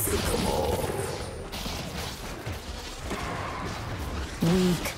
Unsinkable. Weak.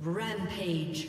Rampage.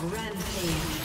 Rampage.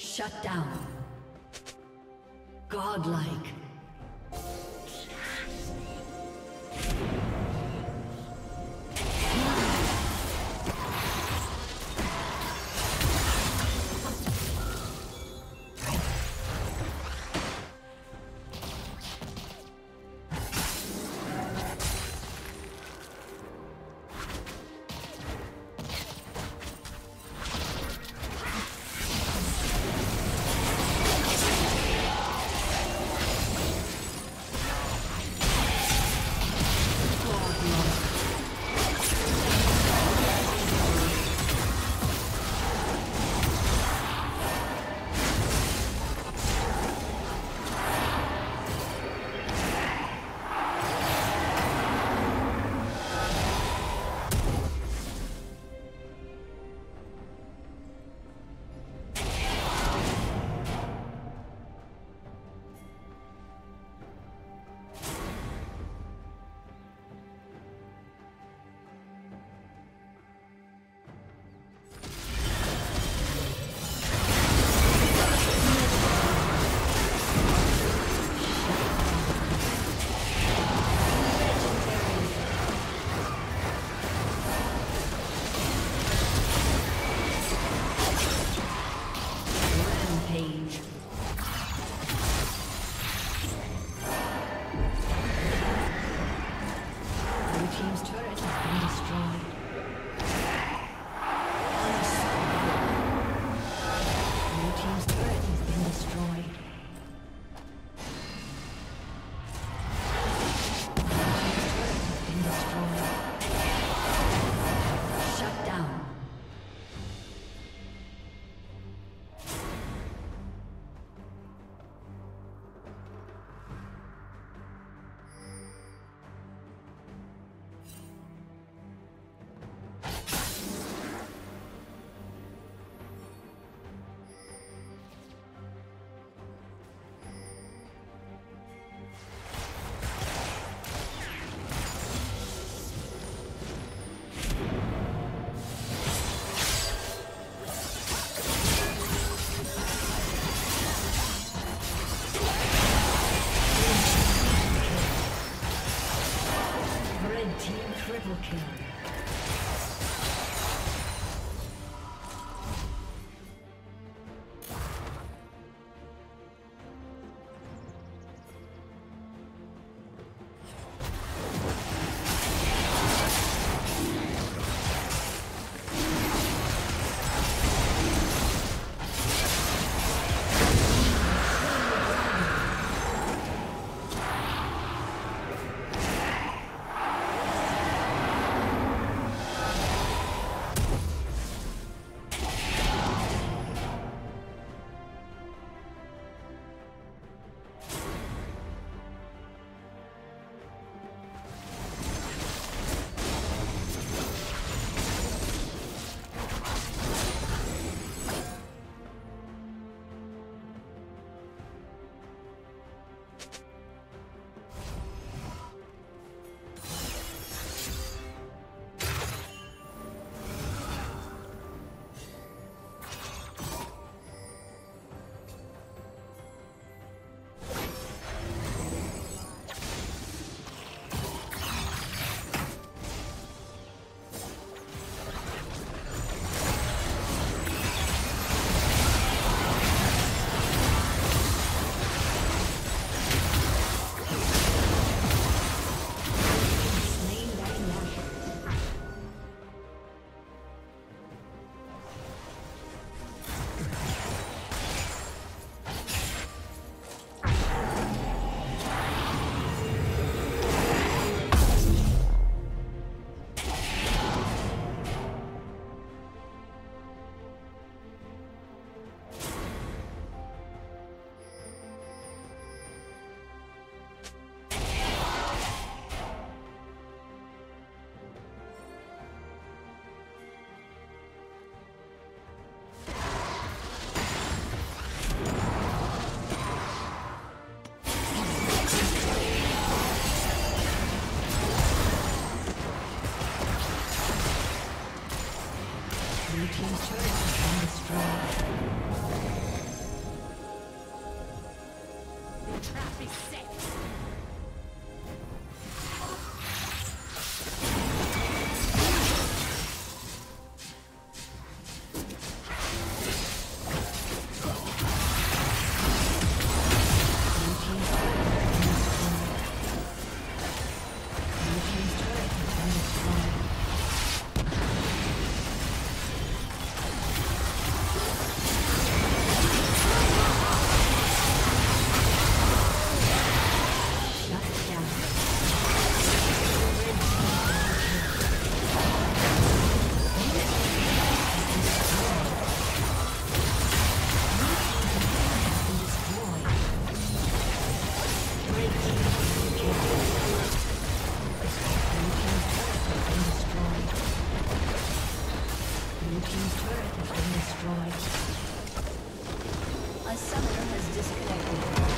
Shut down. Godlike. Blue team's turret has been destroyed. team's turret has been destroyed. A summoner has disconnected.